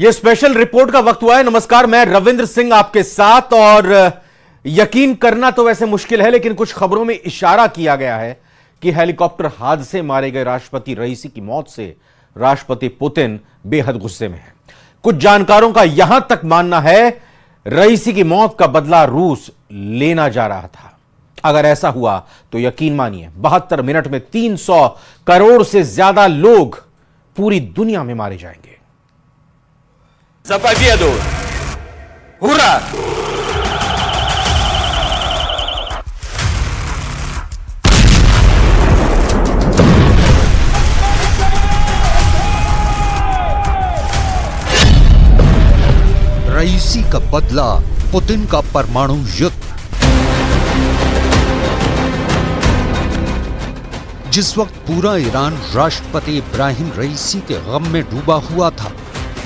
ये special report का वक्त हुआ है। नमस्कार, मैं रविंद्र सिंह आपके साथ। और यकीन करना तो वैसे मुश्किल है, लेकिन कुछ खबरों में इशारा किया गया है कि हेलीकॉप्टर हादसे मारे गए राष्ट्रपति रईसी की मौत से राष्ट्रपति पुतिन बेहद गुस्से में हैं। कुछ जानकारों का यहां तक मानना है रईसी की मौत का बदला रूस लेना जा रहा था। अगर ऐसा हुआ तो यकीन मानिए 72 मिनट में 300 करोड़ से ज्यादा लोग पूरी दुनिया में मारे जाएंगे। रईसी का बदला, पुतिन का परमाणु युद्ध। जिस वक्त पूरा ईरान राष्ट्रपति इब्राहिम रईसी के गम में डूबा हुआ था,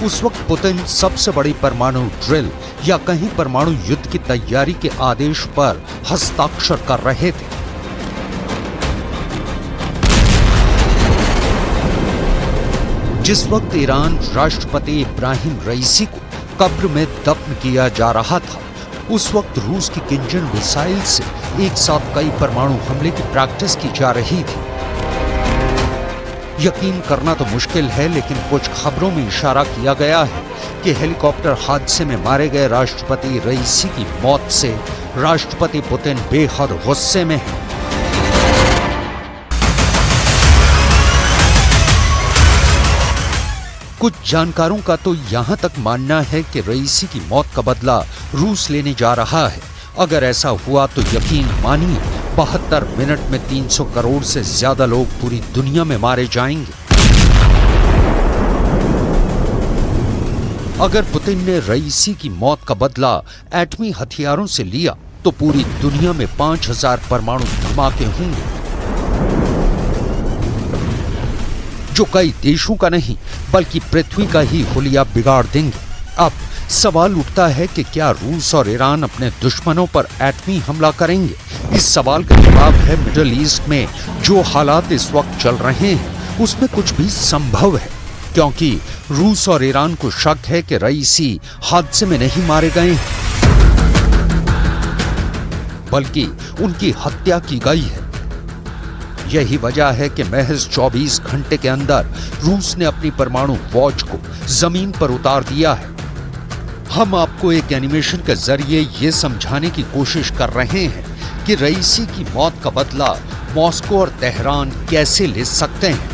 उस वक्त पुतिन सबसे बड़ी परमाणु ड्रिल या कहीं परमाणु युद्ध की तैयारी के आदेश पर हस्ताक्षर कर रहे थे। जिस वक्त ईरान राष्ट्रपति इब्राहिम रईसी को कब्र में दफन किया जा रहा था, उस वक्त रूस की किंझल मिसाइल से एक साथ कई परमाणु हमले की प्रैक्टिस की जा रही थी। यकीन करना तो मुश्किल है, लेकिन कुछ खबरों में इशारा किया गया है कि हेलीकॉप्टर हादसे में मारे गए राष्ट्रपति रईसी की मौत से राष्ट्रपति पुतिन बेहद गुस्से में हैं। कुछ जानकारों का तो यहां तक मानना है कि रईसी की मौत का बदला रूस लेने जा रहा है। अगर ऐसा हुआ तो यकीन मानिए 72 मिनट में 300 करोड़ से ज्यादा लोग पूरी दुनिया में मारे जाएंगे। अगर पुतिन ने रईसी की मौत का बदला एटमी हथियारों से लिया तो पूरी दुनिया में 5000 परमाणु धमाके होंगे, जो कई देशों का नहीं बल्कि पृथ्वी का ही हुलिया बिगाड़ देंगे। अब सवाल उठता है कि क्या रूस और ईरान अपने दुश्मनों पर एटमी हमला करेंगे? इस सवाल का जवाब है मिडिल ईस्ट में जो हालात इस वक्त चल रहे हैं उसमें कुछ भी संभव है, क्योंकि रूस और ईरान को शक है कि रईसी हादसे में नहीं मारे गए हैं बल्कि उनकी हत्या की गई है। यही वजह है कि महज 24 घंटे के अंदर रूस ने अपनी परमाणु वॉच को जमीन पर उतार दिया है। हम आपको एक एनिमेशन के जरिए ये समझाने की कोशिश कर रहे हैं कि रईसी की मौत का बदला मॉस्को और तेहरान कैसे ले सकते हैं।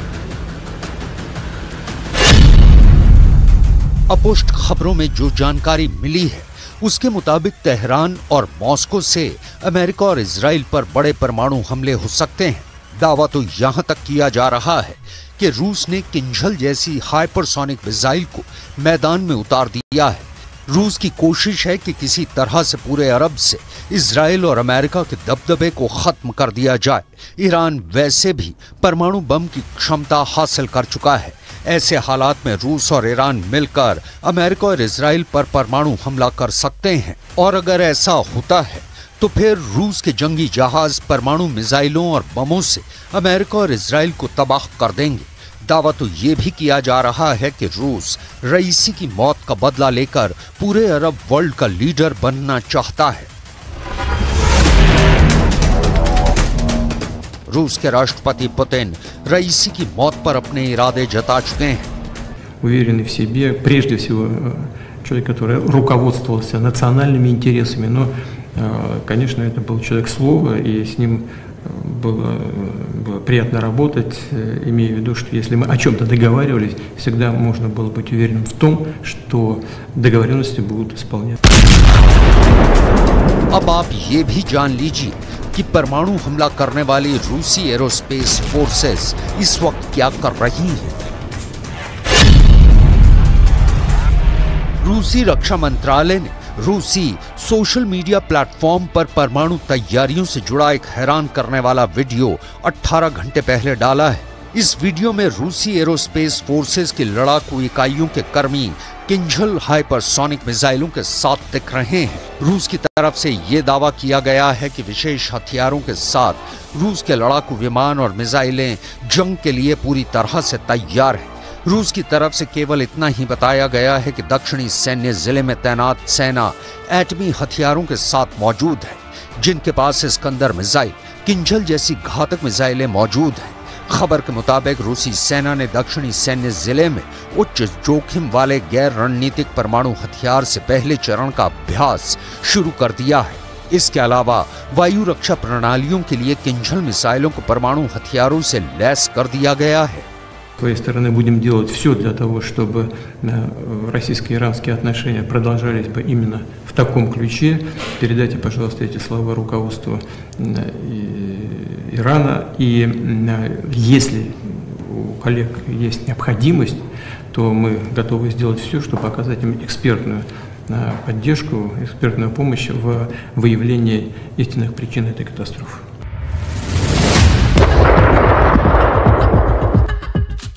अपुष्ट खबरों में जो जानकारी मिली है उसके मुताबिक तेहरान और मॉस्को से अमेरिका और इजराइल पर बड़े परमाणु हमले हो सकते हैं। दावा तो यहां तक किया जा रहा है कि रूस ने किंझल जैसी हाइपरसोनिक मिसाइल को मैदान में उतार दिया है। रूस की कोशिश है कि किसी तरह से पूरे अरब से इजराइल और अमेरिका के दबदबे को खत्म कर दिया जाए। ईरान वैसे भी परमाणु बम की क्षमता हासिल कर चुका है। ऐसे हालात में रूस और ईरान मिलकर अमेरिका और इजराइल पर परमाणु हमला कर सकते हैं। और अगर ऐसा होता है तो फिर रूस के जंगी जहाज परमाणु मिसाइलों और बमों से अमेरिका और इजराइल को तबाह कर देंगे। दावा तो ये भी किया जा रहा है कि रूस रईसी की मौत का बदला लेकर पूरे अरब वर्ल्ड का लीडर बनना चाहता है। रूस के राष्ट्रपति पुतिन रईसी की मौत पर अपने इरादे जता चुके हैं। Конечно, это был человек слова, и с ним было приятно работать, имея в виду, что если мы о чем-то договаривались, всегда можно было быть уверенным в том, что договоренности будут исполняться. अब आप ये भी जान लीजिए कि परमाणु हमला करने वाली रूसी एरोस्पेस फोर्सेस इस वक्त क्या कर रही हैं। रूसी रक्षा मंत्रालय ने रूसी सोशल मीडिया प्लेटफॉर्म पर परमाणु तैयारियों से जुड़ा एक हैरान करने वाला वीडियो 18 घंटे पहले डाला है। इस वीडियो में रूसी एरोस्पेस फोर्सेस की लड़ाकू इकाइयों के कर्मी किंझल हाइपरसोनिक मिसाइलों के साथ दिख रहे हैं। रूस की तरफ से ये दावा किया गया है कि विशेष हथियारों के साथ रूस के लड़ाकू विमान और मिसाइलें जंग के लिए पूरी तरह से तैयार हैं। रूस की तरफ से केवल इतना ही बताया गया है कि दक्षिणी सैन्य जिले में तैनात सेना एटमी हथियारों के साथ मौजूद है, जिनके पास इस्कंदर मिसाइल, किंझल जैसी घातक मिसाइलें मौजूद हैं। खबर के मुताबिक रूसी सेना ने दक्षिणी सैन्य जिले में उच्च जोखिम वाले गैर रणनीतिक परमाणु हथियार से पहले चरण का अभ्यास शुरू कर दिया है। इसके अलावा वायु रक्षा प्रणालियों के लिए किंझल मिसाइलों को परमाणु हथियारों से लैस कर दिया गया है। Своей стороны будем делать все для того, чтобы российско-иранские отношения продолжались бы именно в таком ключе. Передайте, пожалуйста, эти слова руководству Ирана. И если у коллег есть необходимость, то мы готовы сделать все, чтобы оказать им экспертную поддержку, экспертную помощь в выявлении истинных причин этой катастрофы.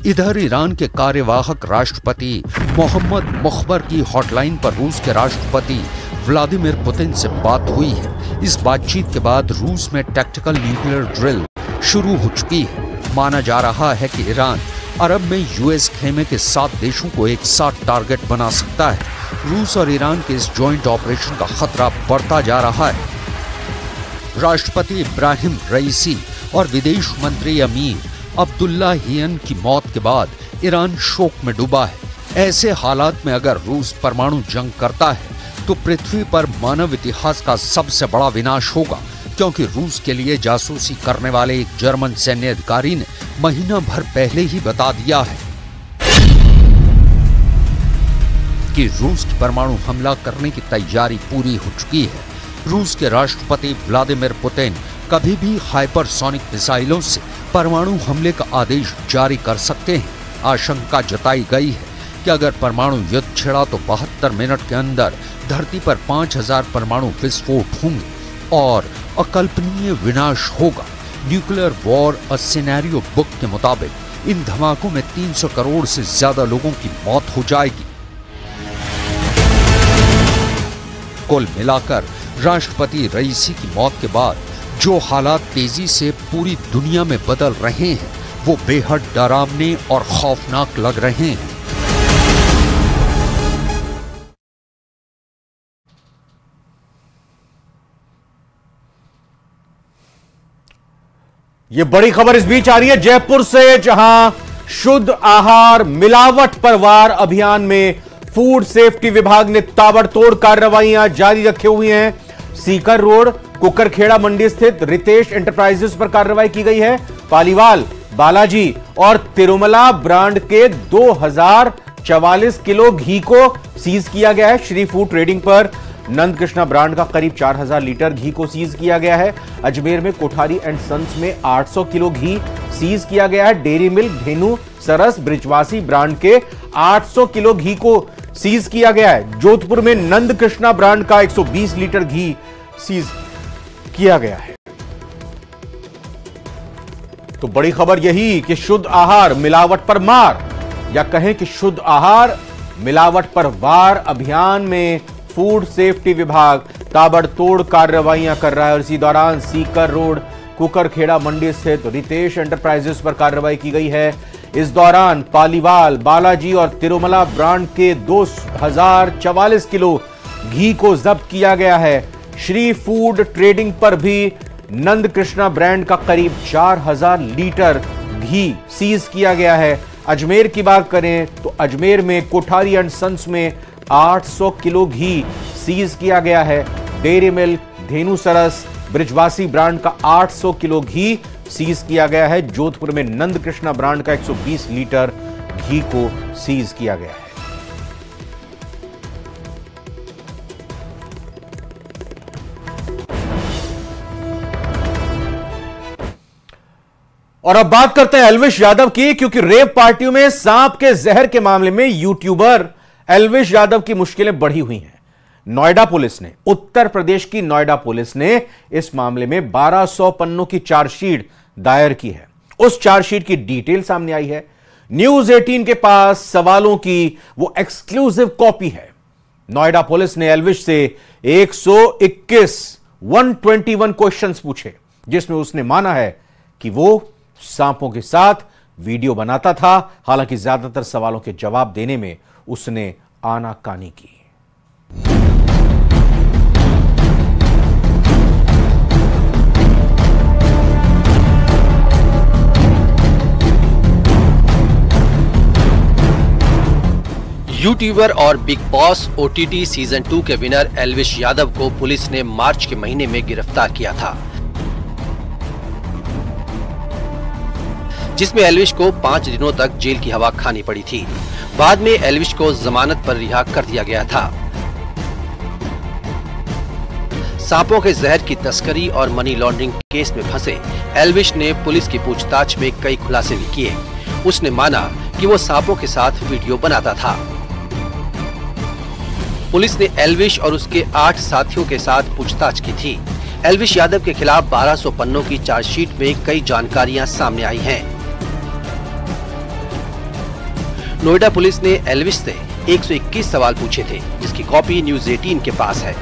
इधर ईरान के कार्यवाहक राष्ट्रपति मोहम्मद मुखबर की हॉटलाइन पर रूस के राष्ट्रपति व्लादिमीर पुतिन से बात हुई है। इस बातचीत के बाद रूस में टैक्टिकल न्यूक्लियर ड्रिल शुरू हो चुकी है। माना जा रहा है कि ईरान अरब में यूएस खेमे के 7 देशों को एक साथ टारगेट बना सकता है। रूस और ईरान के इस ज्वाइंट ऑपरेशन का खतरा बढ़ता जा रहा है। राष्ट्रपति इब्राहिम रईसी और विदेश मंत्री अमीन अब्दुल्ला हियन की मौत के बाद ईरान शोक में डूबा है। ऐसे हालात में अगर रूस परमाणु जंग करता है तो पृथ्वी पर मानव इतिहास का सबसे बड़ा विनाश होगा, क्योंकि रूस के लिए जासूसी करने वाले एक जर्मन सैन्य अधिकारी ने महीना भर पहले ही बता दिया है कि रूस की परमाणु हमला करने की तैयारी पूरी हो चुकी है। रूस के राष्ट्रपति व्लादिमीर पुतिन कभी भी हाइपरसोनिक मिसाइलों से परमाणु हमले का आदेश जारी कर सकते हैं। आशंका जताई गई है कि अगर परमाणु युद्ध छिड़ा तो 72 मिनट के अंदर धरती पर 5000 परमाणु विस्फोट होंगे और अकल्पनीय विनाश होगा। Nuclear war a scenario book के मुताबिक इन धमाकों में 300 करोड़ से ज्यादा लोगों की मौत हो जाएगी। कुल मिलाकर राष्ट्रपति रईसी की मौत के बाद जो हालात तेजी से पूरी दुनिया में बदल रहे हैं वो बेहद डरावने और खौफनाक लग रहे हैं। ये बड़ी खबर इस बीच आ रही है जयपुर से, जहां शुद्ध आहार मिलावट परवार अभियान में फूड सेफ्टी विभाग ने ताबड़तोड़ कार्रवाइयां जारी रखे हुई हैं। सीकर रोड कुकरखेड़ा मंडी स्थित रितेश एंटरप्राइजेस पर कार्रवाई की गई है। पालीवाल, बालाजी और तिरुमला ब्रांड के 2044 किलो घी को सीज किया गया है। श्री फूड ट्रेडिंग पर नंद कृष्णा ब्रांड का करीब 4000 लीटर घी को सीज किया गया है। अजमेर में कोठारी एंड सन्स में 800 किलो घी सीज किया गया है। डेयरी मिल्क, धेनु, सरस, ब्रिजवासी ब्रांड के 800 किलो घी को सीज किया गया है। जोधपुर में नंद कृष्णा ब्रांड का 120 लीटर घी सीज किया गया है। तो बड़ी खबर यही कि शुद्ध आहार मिलावट पर मार, या कहें कि शुद्ध आहार मिलावट पर वार अभियान में फूड सेफ्टी विभाग ताबड़तोड़ कार्रवाइयां कर रहा है। और इसी दौरान सीकर रोड कुकरखेड़ा मंडी स्थित रितेश एंटरप्राइजेस पर कार्रवाई की गई है। इस दौरान पालीवाल, बालाजी और तिरुमला ब्रांड के 2044 किलो घी को जब्त किया गया है। श्री फूड ट्रेडिंग पर भी नंद कृष्णा ब्रांड का करीब 4000 लीटर घी सीज किया गया है। अजमेर की बात करें तो अजमेर में कोठारी एंड सन्स में 800 किलो घी सीज किया गया है। डेयरी मिल्क, धेनु, सरस, ब्रिजवासी ब्रांड का 800 किलो घी सीज किया गया है। जोधपुर में नंद कृष्णा ब्रांड का 120 लीटर घी को सीज किया गया है। और अब बात करते हैं एल्विश यादव की, क्योंकि रेप पार्टियों में सांप के जहर के मामले में यूट्यूबर एल्विश यादव की मुश्किलें बढ़ी हुई हैं। नोएडा पुलिस ने, उत्तर प्रदेश की नोएडा पुलिस ने इस मामले में 1200 पन्नों की चार्जशीट दायर की है। उस चार्जशीट की डिटेल सामने आई है। न्यूज 18 के पास सवालों की वो एक्सक्लूसिव कॉपी है। नोएडा पुलिस ने एल्विश से 121 क्वेश्चंस पूछे, जिसमें उसने माना है कि वो सांपों के साथ वीडियो बनाता था, हालांकि ज्यादातर सवालों के जवाब देने में उसने आनाकानी की। यूट्यूबर और बिग बॉस ओटीटी सीजन 2 के विनर एल्विश यादव को पुलिस ने मार्च के महीने में गिरफ्तार किया था, जिसमें एल्विश को 5 दिनों तक जेल की हवा खानी पड़ी थी। बाद में एल्विश को जमानत पर रिहा कर दिया गया था। सांपों के जहर की तस्करी और मनी लॉन्ड्रिंग केस में फंसे एल्विश ने पुलिस की पूछताछ में कई खुलासे भी किए। उसने माना कि वो सांपों के साथ वीडियो बनाता था। पुलिस ने एल्विश और उसके 8 साथियों के साथ पूछताछ की थी। एल्विश यादव के खिलाफ 1200 पन्नों की चार्जशीट में कई जानकारियां सामने आई हैं। नोएडा पुलिस ने एल्विश से 121 सवाल पूछे थे, जिसकी कॉपी न्यूज़ 18 के पास है।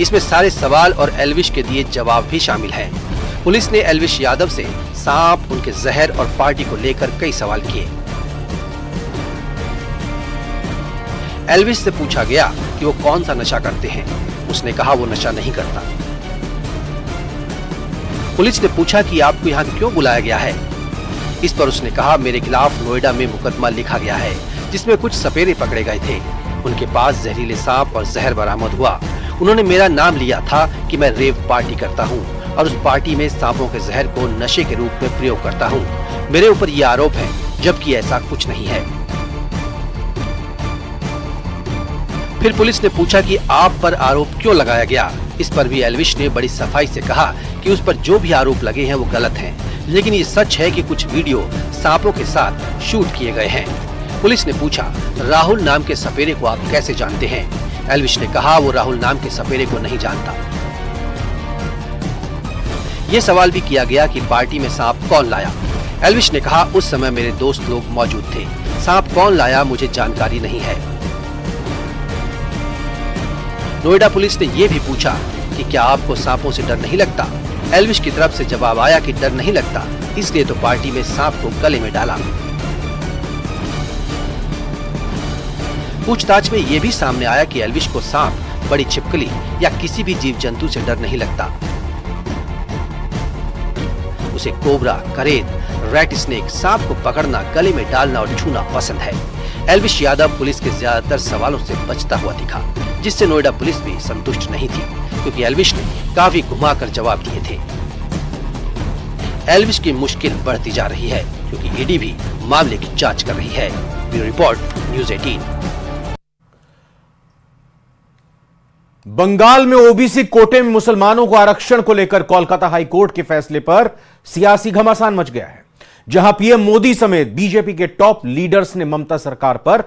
इसमें सारे सवाल और एल्विश के दिए जवाब भी शामिल हैं। पुलिस ने एल्विश यादव से सांप, उनके जहर और पार्टी को लेकर कई सवाल किए। एल्विश से पूछा गया कि वो कौन सा नशा करते हैं। उसने कहा वो नशा नहीं करता। पुलिस ने पूछा कि आपको यहाँ क्यों बुलाया गया है। इस पर उसने कहा मेरे खिलाफ नोएडा में मुकदमा लिखा गया है, जिसमें कुछ सपेरे पकड़े गए थे। उनके पास जहरीले सांप और जहर बरामद हुआ। उन्होंने मेरा नाम लिया था कि मैं रेव पार्टी करता हूँ और उस पार्टी में सांपों के जहर को नशे के रूप में प्रयोग करता हूँ। मेरे ऊपर ये आरोप है, जबकि ऐसा कुछ नहीं है। फिर पुलिस ने पूछा कि आप पर आरोप क्यों लगाया गया। इस पर भी एल्विश ने बड़ी सफाई से कहा कि उस पर जो भी आरोप लगे हैं वो गलत हैं, लेकिन ये सच है कि कुछ वीडियो सांपों के साथ शूट किए गए हैं। पुलिस ने पूछा राहुल नाम के सपेरे को आप कैसे जानते हैं। एल्विश ने कहा वो राहुल नाम के सपेरे को नहीं जानता। ये सवाल भी किया गया कि पार्टी में सांप कौन लाया। एल्विश ने कहा उस समय मेरे दोस्त लोग मौजूद थे। सांप कौन लाया मुझे जानकारी नहीं है। नोएडा पुलिस ने ये भी पूछा कि क्या आपको सांपों से डर नहीं लगता। एल्विश की तरफ से जवाब आया कि डर नहीं लगता, इसलिए तो पार्टी में सांप को गले में डाला। पूछताछ में ये भी सामने आया कि एल्विश को सांप, बड़ी छिपकली या किसी भी जीव जंतु से डर नहीं लगता। उसे कोबरा, करेद, रैट स्नेक, सांप को पकड़ना, गले में डालना और छूना पसंद है। एल्विश यादव पुलिस के ज्यादातर सवालों से बचता हुआ दिखा, जिससे नोएडा पुलिस भी संतुष्ट नहीं थी, क्योंकि एल्विश ने काफी घुमाकर जवाब दिए थे। एल्विश की मुश्किल बढ़ती जा रही है, क्योंकि ईडी भी मामले की जांच कर रही है। Bureau report, news 18। बंगाल में ओबीसी कोटे में मुसलमानों को आरक्षण को लेकर कोलकाता हाईकोर्ट के फैसले पर सियासी घमासान मच गया है, जहां पीएम मोदी समेत बीजेपी के टॉप लीडर्स ने ममता सरकार पर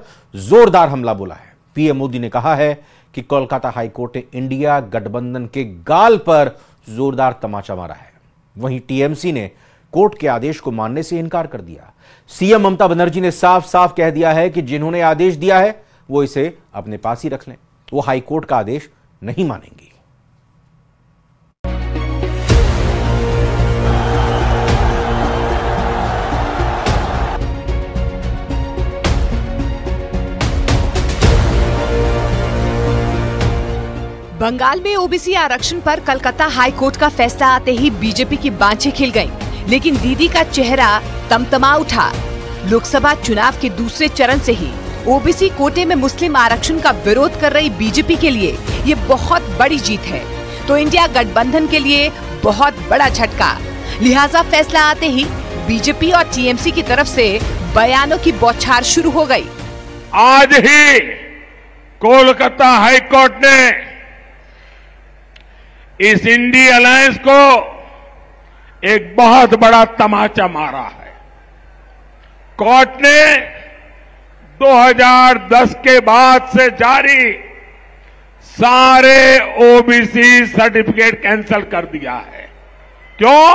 जोरदार हमला बोला है। पीएम मोदी ने कहा है कि कोलकाता हाईकोर्ट ने इंडिया गठबंधन के गाल पर जोरदार तमाचा मारा है। वहीं टीएमसी ने कोर्ट के आदेश को मानने से इनकार कर दिया। सीएम ममता बनर्जी ने साफ साफ कह दिया है कि जिन्होंने आदेश दिया है वो इसे अपने पास ही रख लें, वो हाईकोर्ट का आदेश नहीं मानेंगी। बंगाल में ओबीसी आरक्षण पर कलकत्ता हाईकोर्ट का फैसला आते ही बीजेपी की बांछें खिल गईं, लेकिन दीदी का चेहरा तमतमा उठा। लोकसभा चुनाव के दूसरे चरण से ही ओबीसी कोटे में मुस्लिम आरक्षण का विरोध कर रही बीजेपी के लिए ये बहुत बड़ी जीत है, तो इंडिया गठबंधन के लिए बहुत बड़ा झटका। लिहाजा फैसला आते ही बीजेपी और टीएमसी की तरफ से बयानों की बौछार शुरू हो गयी। आज ही कोलकाता हाईकोर्ट ने इस इंडी अलायंस को एक बहुत बड़ा तमाचा मारा है। कोर्ट ने 2010 के बाद से जारी सारे ओबीसी सर्टिफिकेट कैंसिल कर दिया है। क्यों?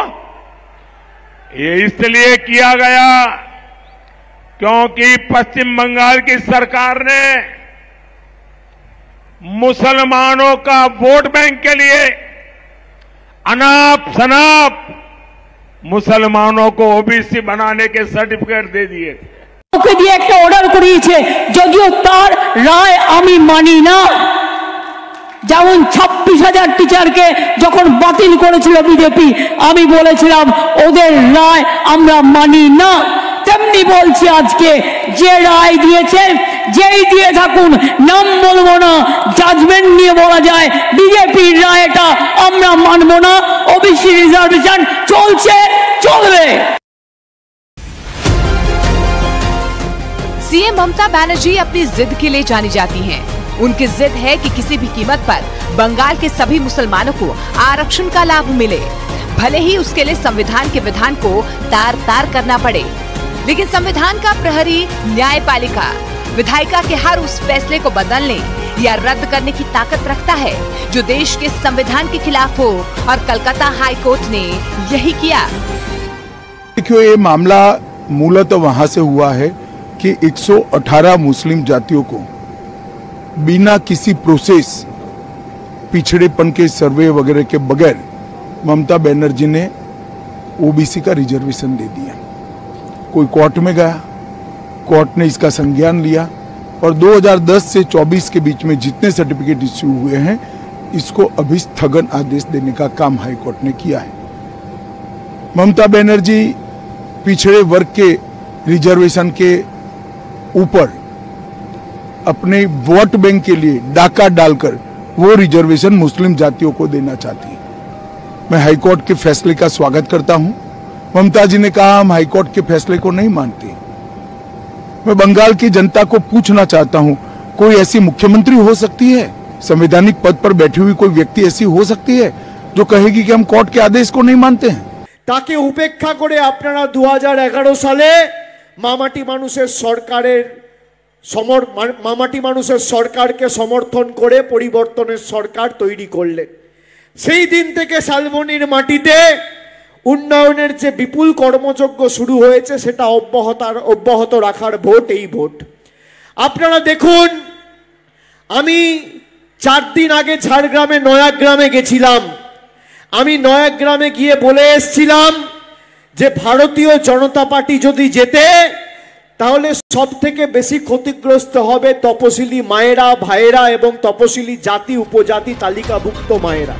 ये इसलिए किया गया क्योंकि पश्चिम बंगाल की सरकार ने मुसलमानों का वोट बैंक के लिए अनाप शनाप मुसलमानों को ओबीसी बनाने के सर्टिफिकेट दे दिए थे। ऑर्डर करिए जदिव तार राय आमी मानी ना যেমন 26,000 টিচারকে যখন বাতিল করেছিল বিজেপি আমি বলেছিলাম ওদের রায় আমরা মানি না তেমনি বলছি আজকে যে রায় দিয়েছে যেই দিয়ে থাকুন নাম বলবো না জাজমেন্ট নিয়ে বলা যায় বিজেপির রায়টা আমরা মানব না ওবিসি রিজার্ভেশন চলছে চলবে। सीएम ममता बनर्जी अपनी जिद के लिए जानी जाती हैं। उनकी जिद है कि किसी भी कीमत पर बंगाल के सभी मुसलमानों को आरक्षण का लाभ मिले, भले ही उसके लिए संविधान के विधान को तार तार करना पड़े। लेकिन संविधान का प्रहरी न्यायपालिका विधायिका के हर उस फैसले को बदलने या रद्द करने की ताकत रखता है जो देश के संविधान के खिलाफ हो, और कलकत्ता हाईकोर्ट ने यही किया। देखियो ये मामला मूलतः वहाँ से हुआ है कि 118 मुस्लिम जातियों को बिना किसी प्रोसेस पिछड़ेपन के सर्वे वगैरह के बगैर ममता बनर्जी ने ओबीसी का रिजर्वेशन दे दिया। कोई कोर्ट में गया, कोर्ट ने इसका संज्ञान लिया और 2010 से 24 के बीच में जितने सर्टिफिकेट इश्यू हुए हैं इसको अभी स्थगन आदेश देने का काम हाईकोर्ट ने किया है। ममता बनर्जी पिछड़े वर्ग के रिजर्वेशन के ऊपर अपने वोट बैंक के लिए डाका डालकर वो रिजर्वेशन मुस्लिम जातियों को देना चाहती है। मैं हाईकोर्ट के फैसले का स्वागत करता हूं। ममता जी ने कहा हम हाईकोर्ट के फैसले को नहीं मानते। मैं बंगाल की जनता को पूछना चाहता हूं, कोई ऐसी मुख्यमंत्री हो सकती है, संवैधानिक पद पर बैठी हुई कोई व्यक्ति ऐसी हो सकती है जो कहेगी कि हम कोर्ट के आदेश को नहीं मानते हैं? ताकि उपेक्षा करे अपनारा 2011 साले मामाटी मानुषेर सरकारेर मामाटी मानुषेर सरकार के समर्थन करे परिवर्तनेर सरकार तैरी करलेन। सेई दिन थेके शालबनीर माटीते उन्नयनेर जे विपुल कर्मयज्ञ शुरू होयेछे सेटा अब्याहत राखार भोट एई भोट। आपनारा देखुन आमी 4 दिन आगे झाड़ग्रामे नयाग्रामे गेछिलाम। आमी नयाग्रामे गिये बोले एसेछिलाम जे भारतीय जनता पार्टी जदि जेते ताहले सबथेके बेशी क्षतिग्रस्त होबे तपशिली मायेरा भाइरा एवं तपशिली जाति उपजाति तालिकाभुक्त मायेरा।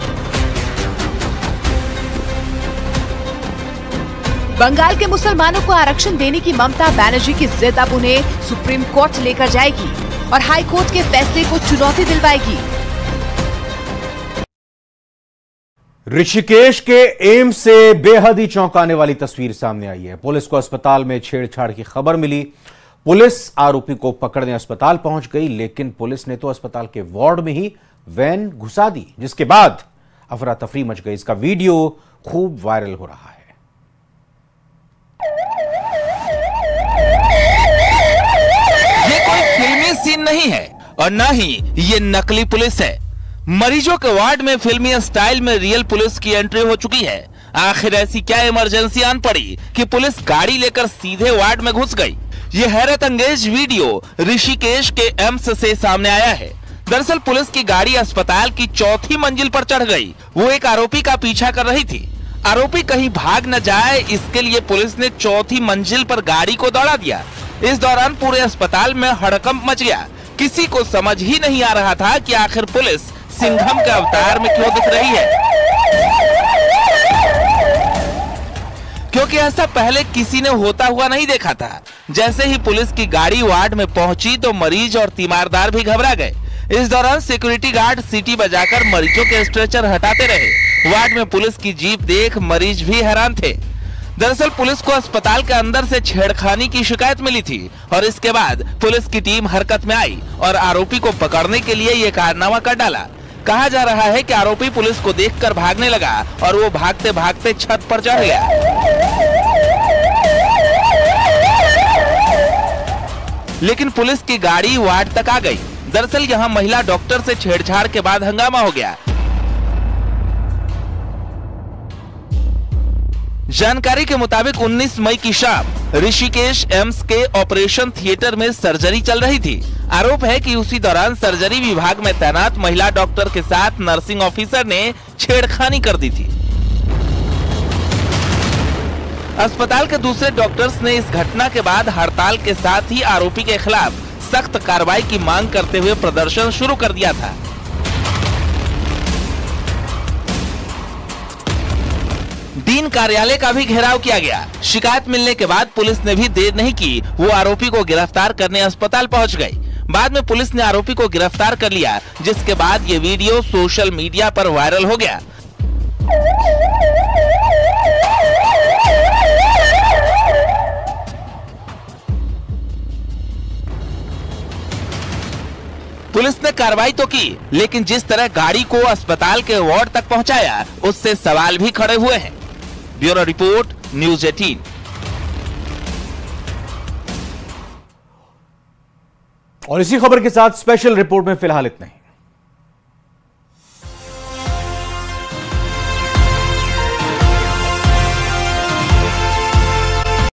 बंगाल के मुसलमानों को आरक्षण देने की ममता बनर्जी की जिद अब उन्हें सुप्रीम कोर्ट लेकर जाएगी और हाई कोर्ट के फैसले को चुनौती दिलवाएगी। ऋषिकेश के एम्स से बेहद ही चौंकाने वाली तस्वीर सामने आई है। पुलिस को अस्पताल में छेड़छाड़ की खबर मिली, पुलिस आरोपी को पकड़ने अस्पताल पहुंच गई, लेकिन पुलिस ने तो अस्पताल के वार्ड में ही वैन घुसा दी, जिसके बाद अफरा तफरी मच गई। इसका वीडियो खूब वायरल हो रहा है। ये कोई फिल्मी सीन नहीं है और न ही ये नकली पुलिस है। मरीजों के वार्ड में फिल्मी स्टाइल में रियल पुलिस की एंट्री हो चुकी है। आखिर ऐसी क्या इमरजेंसी आन पड़ी कि पुलिस गाड़ी लेकर सीधे वार्ड में घुस गई? ये हैरत अंगेज वीडियो ऋषिकेश के एम्स से सामने आया है। दरअसल पुलिस की गाड़ी अस्पताल की 4थी मंजिल पर चढ़ गई। वो एक आरोपी का पीछा कर रही थी। आरोपी कहीं भाग न जाए इसके लिए पुलिस ने 4थी मंजिल पर गाड़ी को दौड़ा दिया। इस दौरान पूरे अस्पताल में हड़कंप मच गया। किसी को समझ ही नहीं आ रहा था कि आखिर पुलिस सिंघम के अवतार में क्यों दिख रही है, क्योंकि ऐसा पहले किसी ने होता हुआ नहीं देखा था। जैसे ही पुलिस की गाड़ी वार्ड में पहुंची तो मरीज और तीमारदार भी घबरा गए। इस दौरान सिक्योरिटी गार्ड सीटी बजाकर मरीजों के स्ट्रेचर हटाते रहे। वार्ड में पुलिस की जीप देख मरीज भी हैरान थे। दरअसल पुलिस को अस्पताल के अंदर से छेड़खानी की शिकायत मिली थी और इसके बाद पुलिस की टीम हरकत में आई और आरोपी को पकड़ने के लिए ये कारनामा कर डाला। कहा जा रहा है कि आरोपी पुलिस को देखकर भागने लगा और वो भागते भागते छत पर चढ़ गया। लेकिन पुलिस की गाड़ी वार्ड तक आ गई। दरअसल यहाँ महिला डॉक्टर से छेड़छाड़ के बाद हंगामा हो गया। जानकारी के मुताबिक 19 मई की शाम ऋषिकेश एम्स के ऑपरेशन थिएटर में सर्जरी चल रही थी। आरोप है कि उसी दौरान सर्जरी विभाग में तैनात महिला डॉक्टर के साथ नर्सिंग ऑफिसर ने छेड़खानी कर दी थी। अस्पताल के दूसरे डॉक्टर्स ने इस घटना के बाद हड़ताल के साथ ही आरोपी के खिलाफ सख्त कार्रवाई की मांग करते हुए प्रदर्शन शुरू कर दिया था। डीन कार्यालय का भी घेराव किया गया। शिकायत मिलने के बाद पुलिस ने भी देर नहीं की, वो आरोपी को गिरफ्तार करने अस्पताल पहुंच गई। बाद में पुलिस ने आरोपी को गिरफ्तार कर लिया, जिसके बाद ये वीडियो सोशल मीडिया पर वायरल हो गया। पुलिस ने कार्रवाई तो की, लेकिन जिस तरह गाड़ी को अस्पताल के वार्ड तक पहुंचाया, उससे सवाल भी खड़े हुए हैं। Bureau report, news 18। और इसी खबर के साथ स्पेशल रिपोर्ट में फिलहाल इतना ही।